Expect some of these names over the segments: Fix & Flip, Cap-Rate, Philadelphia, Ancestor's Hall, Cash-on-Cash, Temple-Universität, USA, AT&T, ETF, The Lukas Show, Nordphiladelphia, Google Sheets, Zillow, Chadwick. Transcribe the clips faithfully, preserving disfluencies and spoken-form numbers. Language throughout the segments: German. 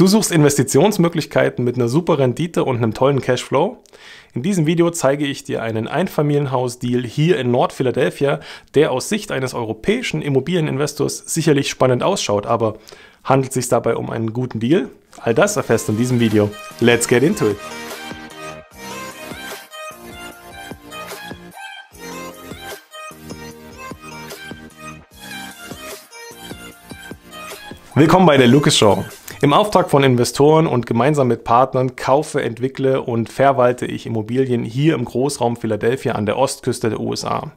Du suchst Investitionsmöglichkeiten mit einer super Rendite und einem tollen Cashflow? In diesem Video zeige ich dir einen Einfamilienhaus-Deal hier in Nordphiladelphia, der aus Sicht eines europäischen Immobilieninvestors sicherlich spannend ausschaut, aber handelt es sich dabei um einen guten Deal? All das erfährst du in diesem Video. Let's get into it! Willkommen bei der Lukas Show. Im Auftrag von Investoren und gemeinsam mit Partnern kaufe, entwickle und verwalte ich Immobilien hier im Großraum Philadelphia an der Ostküste der U S A.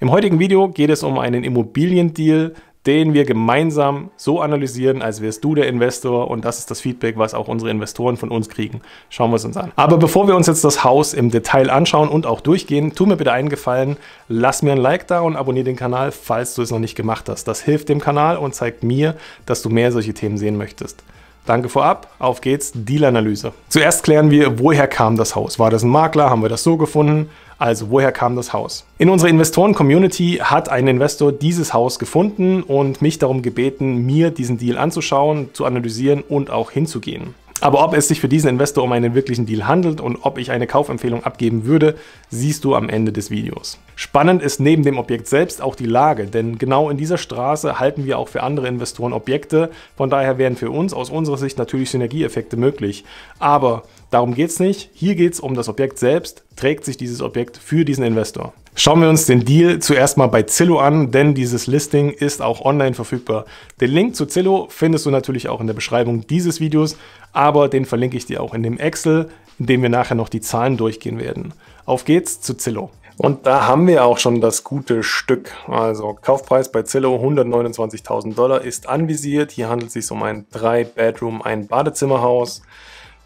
Im heutigen Video geht es um einen Immobiliendeal, den wir gemeinsam so analysieren, als wärst du der Investor, und das ist das Feedback, was auch unsere Investoren von uns kriegen. Schauen wir es uns an. Aber bevor wir uns jetzt das Haus im Detail anschauen und auch durchgehen, tu mir bitte einen Gefallen, lass mir ein Like da und abonniere den Kanal, falls du es noch nicht gemacht hast. Das hilft dem Kanal und zeigt mir, dass du mehr solche Themen sehen möchtest. Danke vorab, auf geht's, Dealanalyse. Zuerst klären wir, woher kam das Haus? War das ein Makler? Haben wir das so gefunden? Also, woher kam das Haus? In unserer Investoren-Community hat ein Investor dieses Haus gefunden und mich darum gebeten, mir diesen Deal anzuschauen, zu analysieren und auch hinzugehen. Aber ob es sich für diesen Investor um einen wirklichen Deal handelt und ob ich eine Kaufempfehlung abgeben würde, siehst du am Ende des Videos. Spannend ist neben dem Objekt selbst auch die Lage, denn genau in dieser Straße halten wir auch für andere Investoren Objekte, von daher wären für uns aus unserer Sicht natürlich Synergieeffekte möglich. Aber darum geht es nicht, hier geht es um das Objekt selbst, trägt sich dieses Objekt für diesen Investor. Schauen wir uns den Deal zuerst mal bei Zillow an, denn dieses Listing ist auch online verfügbar. Den Link zu Zillow findest du natürlich auch in der Beschreibung dieses Videos, aber den verlinke ich dir auch in dem Excel, in dem wir nachher noch die Zahlen durchgehen werden. Auf geht's zu Zillow. Und da haben wir auch schon das gute Stück. Also Kaufpreis bei Zillow hundertneunundzwanzigtausend Dollar ist anvisiert. Hier handelt es sich um ein drei Bedroom, ein Badezimmerhaus.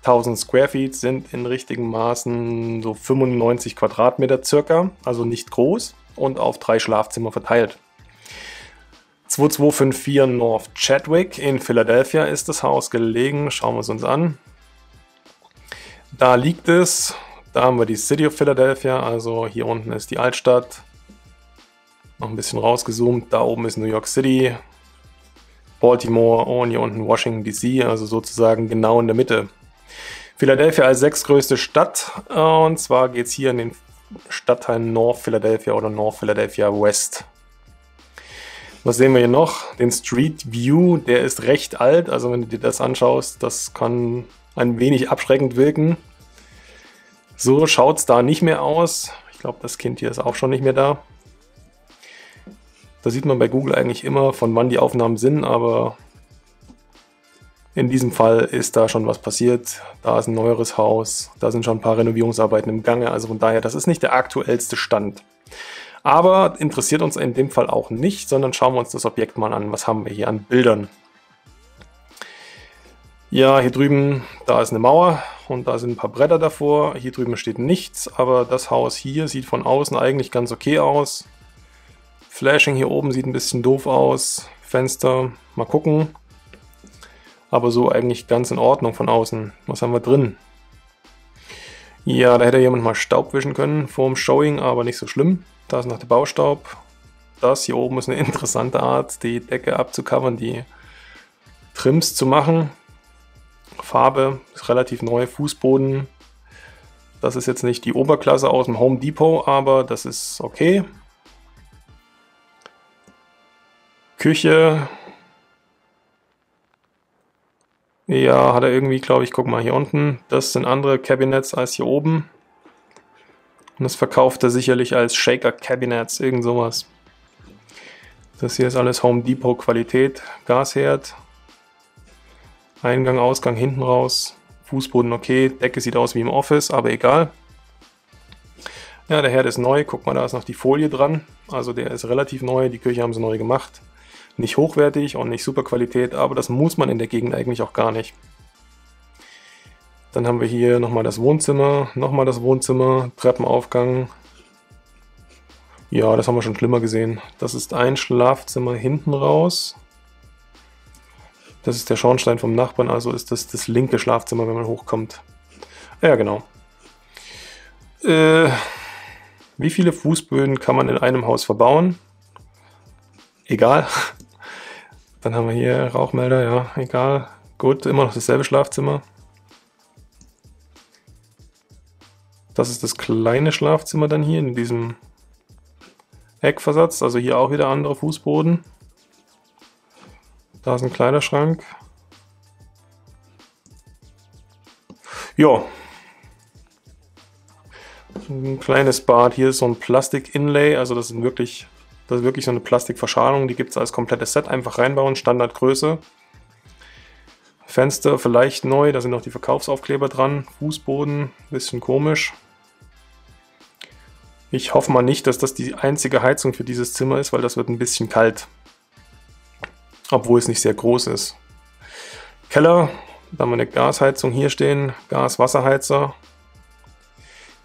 tausend Square Feet sind in richtigen Maßen so fünfundneunzig Quadratmeter circa, also nicht groß und auf drei Schlafzimmer verteilt. zweiundzwanzig fünfundvierzig North Chadwick in Philadelphia ist das Haus gelegen, schauen wir es uns an. Da liegt es, da haben wir die City of Philadelphia, also hier unten ist die Altstadt. Noch ein bisschen rausgezoomt, da oben ist New York City, Baltimore und hier unten Washington D C, also sozusagen genau in der Mitte. Philadelphia als sechstgrößte Stadt, und zwar geht es hier in den Stadtteil North Philadelphia oder North Philadelphia West. Was sehen wir hier noch? Den Street View, der ist recht alt, also wenn du dir das anschaust, das kann ein wenig abschreckend wirken. So schaut es da nicht mehr aus. Ich glaube, das Kind hier ist auch schon nicht mehr da. Da sieht man bei Google eigentlich immer, von wann die Aufnahmen sind, aber in diesem Fall ist da schon was passiert, da ist ein neueres Haus, da sind schon ein paar Renovierungsarbeiten im Gange, also von daher, das ist nicht der aktuellste Stand. Aber interessiert uns in dem Fall auch nicht, sondern schauen wir uns das Objekt mal an, was haben wir hier an Bildern. Ja, hier drüben, da ist eine Mauer und da sind ein paar Bretter davor, hier drüben steht nichts, aber das Haus hier sieht von außen eigentlich ganz okay aus. Flashing hier oben sieht ein bisschen doof aus, Fenster, mal gucken. Aber so eigentlich ganz in Ordnung von außen. Was haben wir drin? Ja, da hätte jemand mal Staub wischen können vorm Showing, aber nicht so schlimm. Da ist noch der Baustaub. Das hier oben ist eine interessante Art, die Decke abzucovern, die Trims zu machen. Farbe ist relativ neu, Fußboden. Das ist jetzt nicht die Oberklasse aus dem Home Depot, aber das ist okay. Küche. Ja, hat er irgendwie, glaube ich, guck mal hier unten, das sind andere Cabinets als hier oben. Und das verkauft er sicherlich als Shaker Cabinets, irgend sowas. Das hier ist alles Home Depot Qualität, Gasherd. Eingang, Ausgang hinten raus, Fußboden okay, Decke sieht aus wie im Office, aber egal. Ja, der Herd ist neu, guck mal, da ist noch die Folie dran, also der ist relativ neu, die Küche haben sie neu gemacht. Nicht hochwertig und nicht super Qualität, aber das muss man in der Gegend eigentlich auch gar nicht. Dann haben wir hier nochmal das Wohnzimmer, nochmal das Wohnzimmer, Treppenaufgang. Ja, das haben wir schon schlimmer gesehen. Das ist ein Schlafzimmer hinten raus. Das ist der Schornstein vom Nachbarn, also ist das das linke Schlafzimmer, wenn man hochkommt. Ja, genau. Äh, wie viele Fußböden kann man in einem Haus verbauen? Egal. Dann haben wir hier Rauchmelder, ja, egal. Gut, immer noch dasselbe Schlafzimmer. Das ist das kleine Schlafzimmer dann hier in diesem Eckversatz. Also hier auch wieder anderer Fußboden. Da ist ein Kleiderschrank. Ja. Ein kleines Bad. Hier ist so ein Plastik-Inlay. Also das sind wirklich, das ist wirklich so eine Plastikverschalung. Die gibt es als komplettes Set. Einfach reinbauen. Standardgröße. Fenster vielleicht neu. Da sind noch die Verkaufsaufkleber dran. Fußboden. Bisschen komisch. Ich hoffe mal nicht, dass das die einzige Heizung für dieses Zimmer ist, weil das wird ein bisschen kalt. Obwohl es nicht sehr groß ist. Keller, da haben wir eine Gasheizung hier stehen, Gas-Wasserheizer.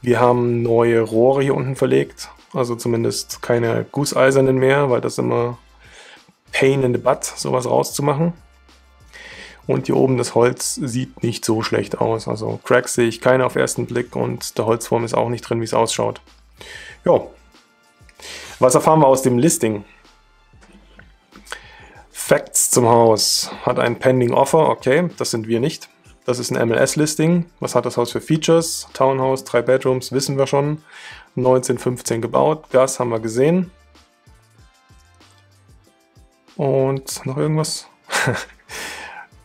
Wir haben neue Rohre hier unten verlegt, also zumindest keine gusseisernen mehr, weil das immer pain in the butt, sowas rauszumachen. Und hier oben das Holz sieht nicht so schlecht aus, also Cracks sehe ich keine auf ersten Blick und der Holzwurm ist auch nicht drin, wie es ausschaut. Ja, was erfahren wir aus dem Listing? Facts zum Haus. Hat ein Pending Offer, okay, das sind wir nicht. Das ist ein M L S-Listing. Was hat das Haus für Features? Townhouse, drei Bedrooms, wissen wir schon. neunzehn fünfzehn gebaut, Gas haben wir gesehen. Und noch irgendwas?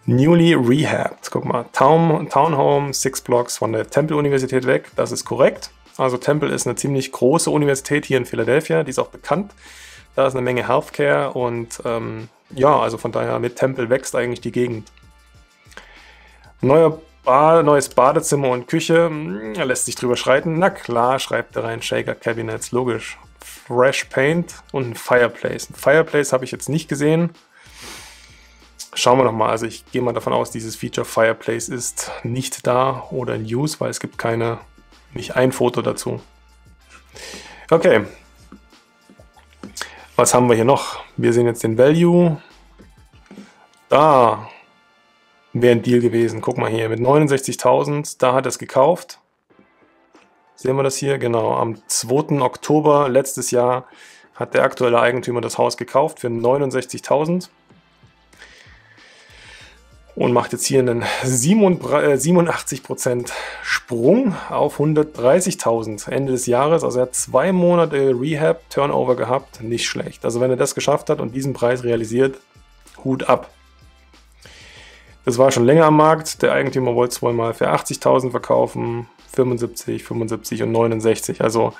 Newly rehabbed, guck mal. Town, Townhome, six Blocks von der Temple-Universität weg, das ist korrekt. Also Temple ist eine ziemlich große Universität hier in Philadelphia, die ist auch bekannt. Da ist eine Menge Healthcare und ähm, ja, also von daher mit Temple wächst eigentlich die Gegend. Neuer ba neues Badezimmer und Küche, mh, lässt sich drüber schreiten. Na klar, schreibt er rein, Shaker Cabinets, logisch. Fresh Paint und ein Fireplace. Ein Fireplace habe ich jetzt nicht gesehen. Schauen wir nochmal, also ich gehe mal davon aus, dieses Feature Fireplace ist nicht da oder in Use, weil es gibt keine, nicht ein Foto dazu. Okay. Was haben wir hier noch? Wir sehen jetzt den Value. Da wäre ein Deal gewesen. Guck mal hier, mit neunundsechzigtausend, da hat er es gekauft. Sehen wir das hier? Genau, am zweiten Oktober letztes Jahr hat der aktuelle Eigentümer das Haus gekauft für neunundsechzigtausend. Und macht jetzt hier einen siebenundachtzig Prozent Sprung auf hundertdreißigtausend Ende des Jahres. Also er hat zwei Monate Rehab-Turnover gehabt, nicht schlecht. Also wenn er das geschafft hat und diesen Preis realisiert, Hut ab. Das war schon länger am Markt. Der Eigentümer wollte es wohl mal für achtzigtausend verkaufen, fünfundsiebzig, fünfundsiebzig und neunundsechzig. Also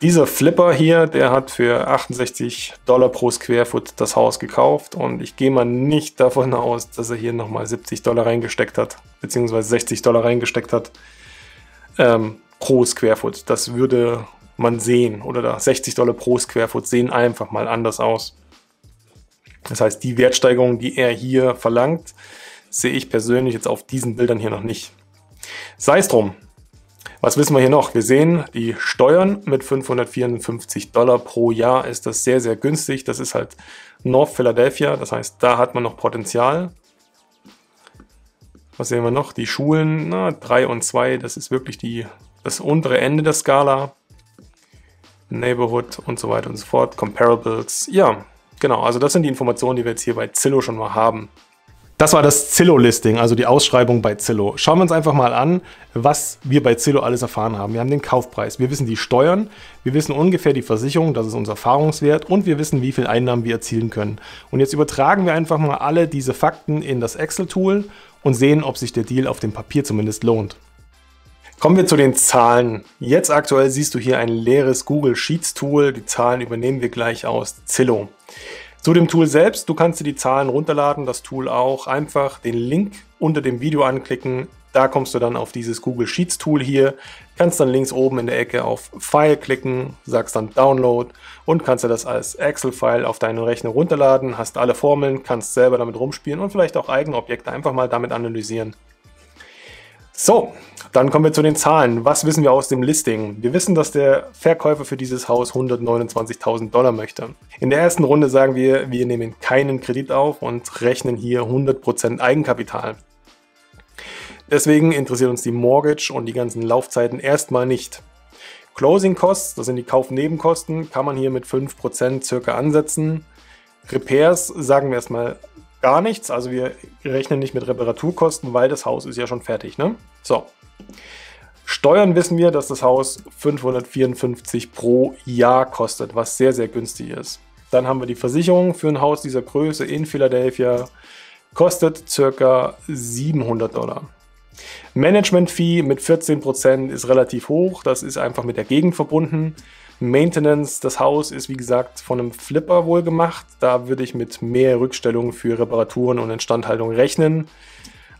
dieser Flipper hier, der hat für achtundsechzig Dollar pro Squarefoot das Haus gekauft und ich gehe mal nicht davon aus, dass er hier nochmal siebzig Dollar reingesteckt hat, beziehungsweise sechzig Dollar reingesteckt hat ähm, pro Squarefoot. Das würde man sehen, oder da sechzig Dollar pro Squarefoot sehen einfach mal anders aus. Das heißt, die Wertsteigerung, die er hier verlangt, sehe ich persönlich jetzt auf diesen Bildern hier noch nicht. Sei es drum. Was wissen wir hier noch? Wir sehen die Steuern mit fünfhundertvierundfünfzig Dollar pro Jahr ist das sehr, sehr günstig. Das ist halt Nordphiladelphia, das heißt, da hat man noch Potenzial. Was sehen wir noch? Die Schulen, na, drei und zwei, das ist wirklich die, das untere Ende der Skala. Neighborhood und so weiter und so fort, Comparables, ja, genau. Also das sind die Informationen, die wir jetzt hier bei Zillow schon mal haben. Das war das Zillow-Listing, also die Ausschreibung bei Zillow. Schauen wir uns einfach mal an, was wir bei Zillow alles erfahren haben. Wir haben den Kaufpreis, wir wissen die Steuern, wir wissen ungefähr die Versicherung, das ist unser Erfahrungswert und wir wissen, wie viel Einnahmen wir erzielen können. Und jetzt übertragen wir einfach mal alle diese Fakten in das Excel-Tool und sehen, ob sich der Deal auf dem Papier zumindest lohnt. Kommen wir zu den Zahlen. Jetzt aktuell siehst du hier ein leeres Google Sheets-Tool. Die Zahlen übernehmen wir gleich aus Zillow. Zu dem Tool selbst, du kannst dir die Zahlen runterladen, das Tool auch, einfach den Link unter dem Video anklicken, da kommst du dann auf dieses Google Sheets Tool hier, kannst dann links oben in der Ecke auf File klicken, sagst dann Download und kannst dir das als Excel-File auf deinen Rechner runterladen, hast alle Formeln, kannst selber damit rumspielen und vielleicht auch eigene Objekte einfach mal damit analysieren. So, dann kommen wir zu den Zahlen. Was wissen wir aus dem Listing? Wir wissen, dass der Verkäufer für dieses Haus hundertneunundzwanzigtausend Dollar möchte. In der ersten Runde sagen wir, wir nehmen keinen Kredit auf und rechnen hier hundert Prozent Eigenkapital. Deswegen interessiert uns die Mortgage und die ganzen Laufzeiten erstmal nicht. Closing Costs, das sind die Kaufnebenkosten, kann man hier mit fünf Prozent circa ansetzen. Repairs sagen wir erstmal gar nichts. Also wir rechnen nicht mit Reparaturkosten, weil das Haus ist ja schon fertig, ne? So. Steuern wissen wir, dass das Haus fünfhundertvierundfünfzig pro Jahr kostet, was sehr, sehr günstig ist. Dann haben wir die Versicherung für ein Haus dieser Größe in Philadelphia, kostet ca. siebenhundert Dollar. Management-Fee mit vierzehn Prozent ist relativ hoch, das ist einfach mit der Gegend verbunden. Maintenance, das Haus ist wie gesagt von einem Flipper wohl gemacht, da würde ich mit mehr Rückstellungen für Reparaturen und Instandhaltung rechnen.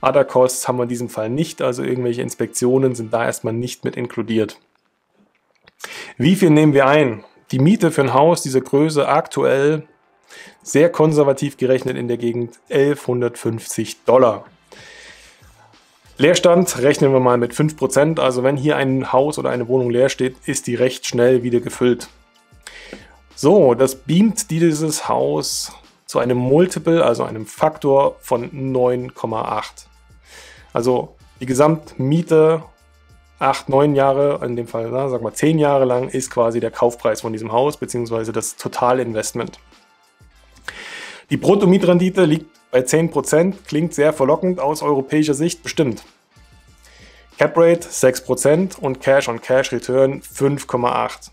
Other Costs haben wir in diesem Fall nicht, also irgendwelche Inspektionen sind da erstmal nicht mit inkludiert. Wie viel nehmen wir ein? Die Miete für ein Haus dieser Größe aktuell, sehr konservativ gerechnet in der Gegend, elfhundertfünfzig Dollar. Leerstand rechnen wir mal mit fünf Prozent, also wenn hier ein Haus oder eine Wohnung leer steht, ist die recht schnell wieder gefüllt. So, das beamt dieses Haus zu einem Multiple, also einem Faktor von neun Komma acht. Also die Gesamtmiete acht, neun Jahre, in dem Fall na, sag mal zehn Jahre lang, ist quasi der Kaufpreis von diesem Haus bzw. das Totalinvestment. Die Bruttomietrendite liegt bei zehn Prozent, klingt sehr verlockend, aus europäischer Sicht bestimmt. Cap-Rate sechs Prozent und Cash-on-Cash-Return fünf Komma acht.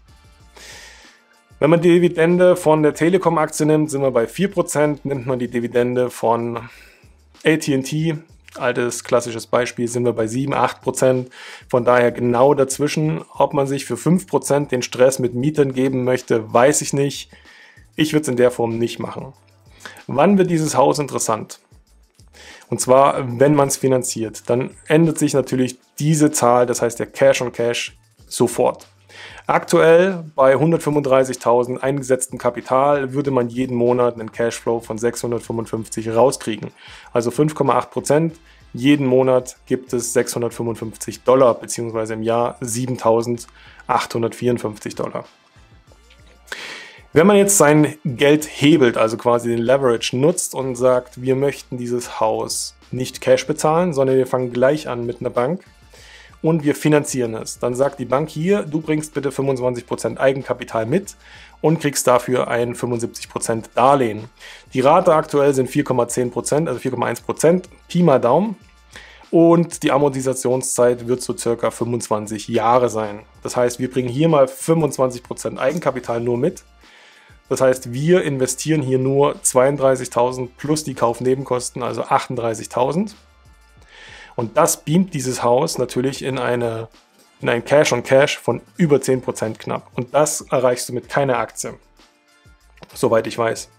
Wenn man die Dividende von der Telekom-Aktie nimmt, sind wir bei vier Prozent. Nimmt man die Dividende von A T und T, altes klassisches Beispiel, sind wir bei sieben, acht Prozent. Von daher genau dazwischen. Ob man sich für fünf Prozent den Stress mit Mietern geben möchte, weiß ich nicht. Ich würde es in der Form nicht machen. Wann wird dieses Haus interessant? Und zwar, wenn man es finanziert. Dann ändert sich natürlich diese Zahl, das heißt der Cash on Cash, sofort. Aktuell bei hundertfünfunddreißigtausend eingesetztem Kapital würde man jeden Monat einen Cashflow von sechshundertfünfundfünfzig rauskriegen. Also fünf Komma acht Prozent, jeden Monat gibt es sechshundertfünfundfünfzig Dollar, beziehungsweise im Jahr siebentausendachthundertvierundfünfzig Dollar. Wenn man jetzt sein Geld hebelt, also quasi den Leverage nutzt und sagt, wir möchten dieses Haus nicht Cash bezahlen, sondern wir fangen gleich an mit einer Bank, und wir finanzieren es. Dann sagt die Bank hier, du bringst bitte fünfundzwanzig Prozent Eigenkapital mit und kriegst dafür ein fünfundsiebzig Prozent Darlehen. Die Rate aktuell sind vier Komma zehn Prozent, also vier Komma eins Prozent, Pi mal Daumen. Und die Amortisationszeit wird so circa fünfundzwanzig Jahre sein. Das heißt, wir bringen hier mal fünfundzwanzig Prozent Eigenkapital nur mit. Das heißt, wir investieren hier nur zweiunddreißigtausend plus die Kaufnebenkosten, also achtunddreißigtausend. Und das beamt dieses Haus natürlich in, eine, in ein Cash on Cash von über zehn Prozent knapp. Und das erreichst du mit keiner Aktie, soweit ich weiß.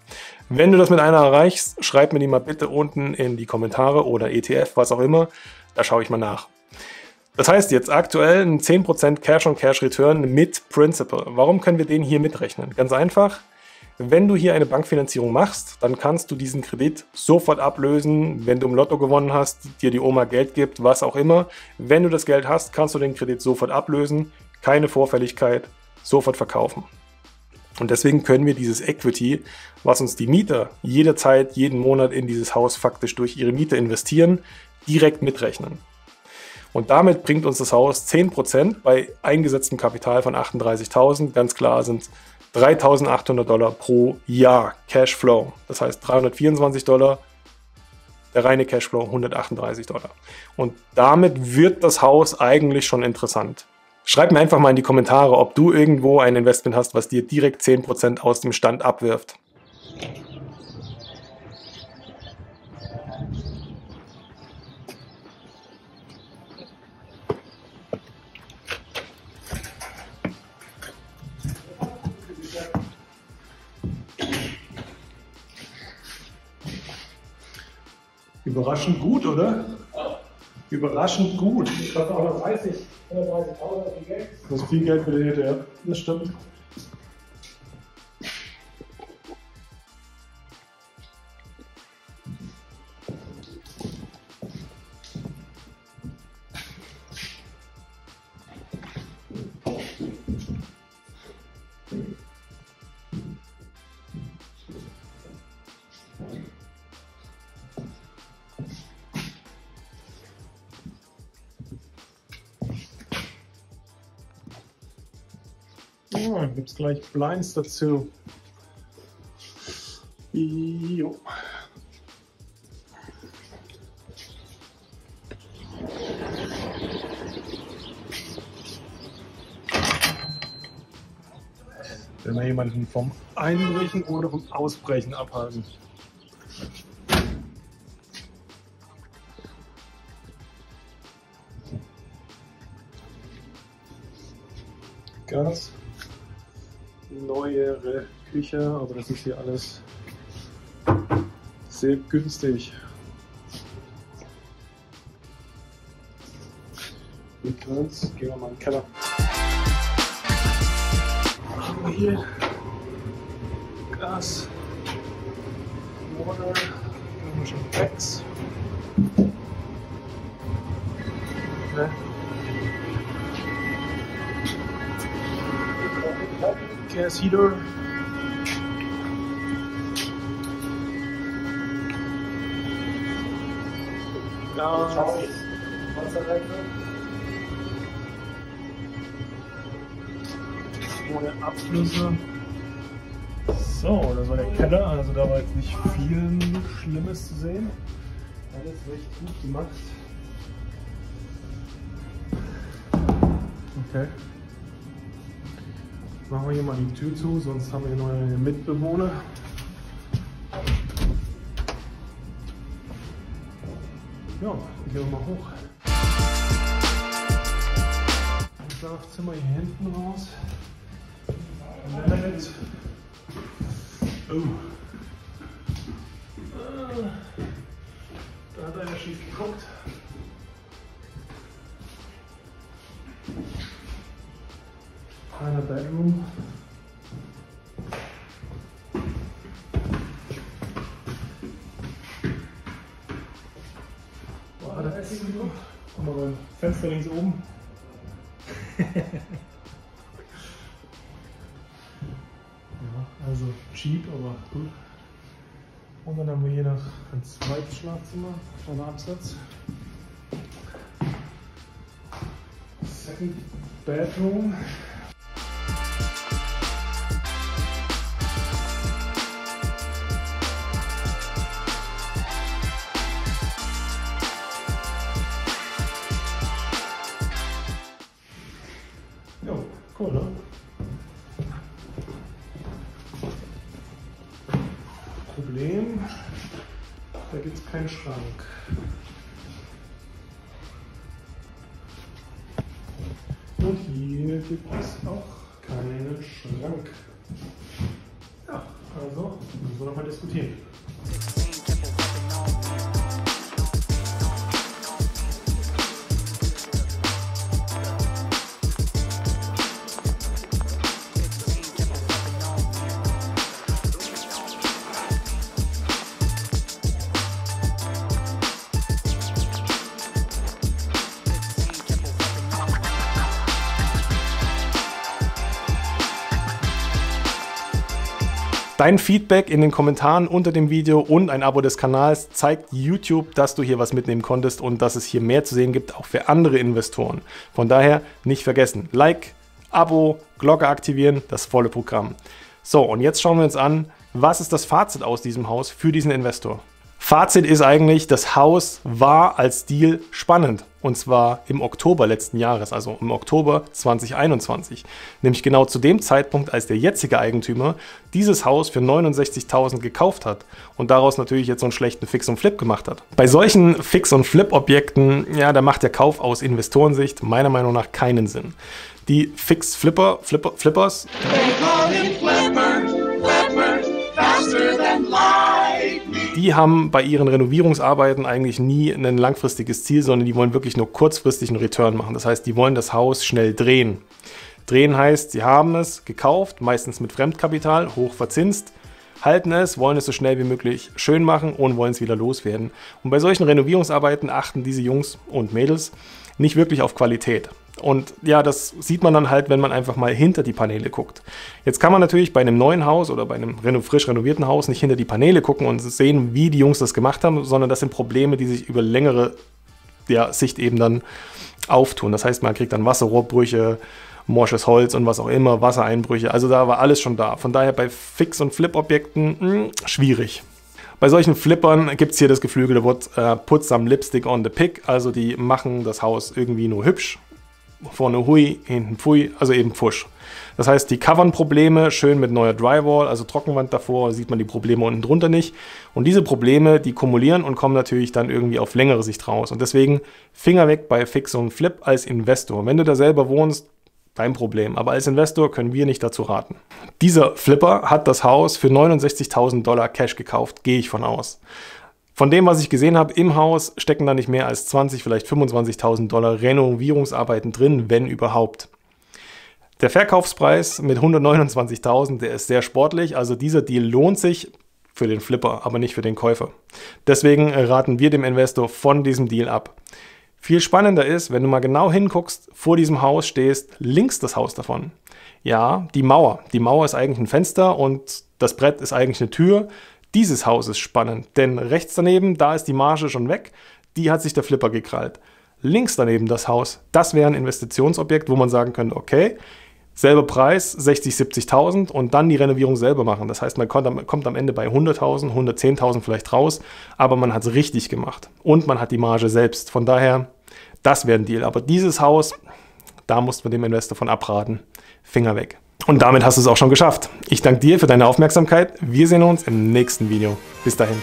Wenn du das mit einer erreichst, schreib mir die mal bitte unten in die Kommentare oder E T F, was auch immer. Da schaue ich mal nach. Das heißt jetzt aktuell ein zehn Prozent Cash on Cash Return mit Principal. Warum können wir den hier mitrechnen? Ganz einfach. Wenn du hier eine Bankfinanzierung machst, dann kannst du diesen Kredit sofort ablösen, wenn du im Lotto gewonnen hast, dir die Oma Geld gibt, was auch immer. Wenn du das Geld hast, kannst du den Kredit sofort ablösen, keine Vorfälligkeit, sofort verkaufen. Und deswegen können wir dieses Equity, was uns die Mieter jederzeit, jeden Monat in dieses Haus faktisch durch ihre Miete investieren, direkt mitrechnen. Und damit bringt uns das Haus zehn Prozent bei eingesetztem Kapital von achtunddreißigtausend, ganz klar sind dreitausendachthundert Dollar pro Jahr Cashflow, das heißt dreihundertvierundzwanzig Dollar, der reine Cashflow hundertachtunddreißig Dollar. Und damit wird das Haus eigentlich schon interessant. Schreib mir einfach mal in die Kommentare, ob du irgendwo ein Investment hast, was dir direkt zehn Prozent aus dem Stand abwirft. Überraschend gut, oder? Ja. Überraschend gut. Ich glaube auch hundertdreißigtausend Geld. Das ist viel Geld für die E T F, das stimmt. Oh, gibt es gleich Blinds dazu. Jo. Wenn wir jemanden vom Einbrechen oder vom Ausbrechen abhalten. Gas. Neuere Küche, aber das ist hier alles sehr günstig. Mit Grills gehen wir mal in den Keller. Was haben wir hier? Gas, Water, haben wir schon Packs. Ne? Gas Heater. Gas. Ohne Abflüsse. So, das war der Keller, also da war jetzt nicht viel Schlimmes zu sehen. Alles recht gut gemacht. Okay. Machen wir hier mal die Tür zu, sonst haben wir hier neue Mitbewohner. Ja, gehen wir mal hoch. Das Schlafzimmer hier hinten raus. Toilette. Oh. Da hat einer schief geguckt. Einer Bedroom. Boah, da ist es noch. Guck mal, mein Fenster links oben. Ja, also cheap, aber gut. Und dann haben wir hier noch ein zweites Schlafzimmer, kleiner Absatz. Second Bedroom. Cool, ne? Problem, da gibt es keinen Schrank. Und hier gibt es auch keinen Schrank. Ja, also müssen wir nochmal diskutieren. Dein Feedback in den Kommentaren unter dem Video und ein Abo des Kanals zeigt YouTube, dass du hier was mitnehmen konntest und dass es hier mehr zu sehen gibt, auch für andere Investoren. Von daher nicht vergessen, Like, Abo, Glocke aktivieren, das volle Programm. So, und jetzt schauen wir uns an, was ist das Fazit aus diesem Haus für diesen Investor? Fazit ist eigentlich, das Haus war als Deal spannend. Und zwar im Oktober letzten Jahres, also im Oktober zweitausendeinundzwanzig. Nämlich genau zu dem Zeitpunkt, als der jetzige Eigentümer dieses Haus für neunundsechzigtausend gekauft hat und daraus natürlich jetzt so einen schlechten Fix und Flip gemacht hat. Bei solchen Fix- und Flip-Objekten, ja, da macht der Kauf aus Investorensicht meiner Meinung nach keinen Sinn. Die Fix-Flipper, Flipper, Flippers, die haben bei ihren Renovierungsarbeiten eigentlich nie ein langfristiges Ziel, sondern die wollen wirklich nur kurzfristig einen Return machen. Das heißt, die wollen das Haus schnell drehen. Drehen heißt, sie haben es gekauft, meistens mit Fremdkapital, hoch verzinst, halten es, wollen es so schnell wie möglich schön machen und wollen es wieder loswerden. Und bei solchen Renovierungsarbeiten achten diese Jungs und Mädels nicht wirklich auf Qualität. Und ja, das sieht man dann halt, wenn man einfach mal hinter die Paneele guckt. Jetzt kann man natürlich bei einem neuen Haus oder bei einem reno- frisch renovierten Haus nicht hinter die Paneele gucken und sehen, wie die Jungs das gemacht haben, sondern das sind Probleme, die sich über längere ja, Sicht eben dann auftun. Das heißt, man kriegt dann Wasserrohrbrüche, morsches Holz und was auch immer, Wassereinbrüche. Also da war alles schon da. Von daher bei Fix- und Flip-Objekten schwierig. Bei solchen Flippern gibt es hier das geflügelte Wort äh, Put some Lipstick on the Pig. Also die machen das Haus irgendwie nur hübsch. vorne Hui, hinten Pfui, also eben Pfusch. Das heißt, die covern Probleme schön mit neuer Drywall, also Trockenwand davor, sieht man die Probleme unten drunter nicht. Und diese Probleme, die kumulieren und kommen natürlich dann irgendwie auf längere Sicht raus. Und deswegen Finger weg bei Fix und Flip als Investor. Wenn du da selber wohnst, dein Problem. Aber als Investor können wir nicht dazu raten. Dieser Flipper hat das Haus für neunundsechzigtausend Dollar Cash gekauft, gehe ich von aus. Von dem, was ich gesehen habe, im Haus stecken da nicht mehr als zwanzig, vielleicht fünfundzwanzigtausend Dollar Renovierungsarbeiten drin, wenn überhaupt. Der Verkaufspreis mit hundertneunundzwanzigtausend, der ist sehr sportlich, also dieser Deal lohnt sich für den Flipper, aber nicht für den Käufer. Deswegen raten wir dem Investor von diesem Deal ab. Viel spannender ist, wenn du mal genau hinguckst, vor diesem Haus stehst, links das Haus davon. Ja, die Mauer. Die Mauer ist eigentlich ein Fenster und das Brett ist eigentlich eine Tür. Dieses Haus ist spannend, denn rechts daneben, da ist die Marge schon weg, die hat sich der Flipper gekrallt. Links daneben das Haus, das wäre ein Investitionsobjekt, wo man sagen könnte, okay, selber Preis, sechzig, siebzigtausend und dann die Renovierung selber machen. Das heißt, man kommt am Ende bei hunderttausend, hundertzehntausend vielleicht raus, aber man hat es richtig gemacht und man hat die Marge selbst. Von daher, das wäre ein Deal. Aber dieses Haus, da muss man dem Investor von abraten. Finger weg. Und damit hast du es auch schon geschafft. Ich danke dir für deine Aufmerksamkeit. Wir sehen uns im nächsten Video. Bis dahin.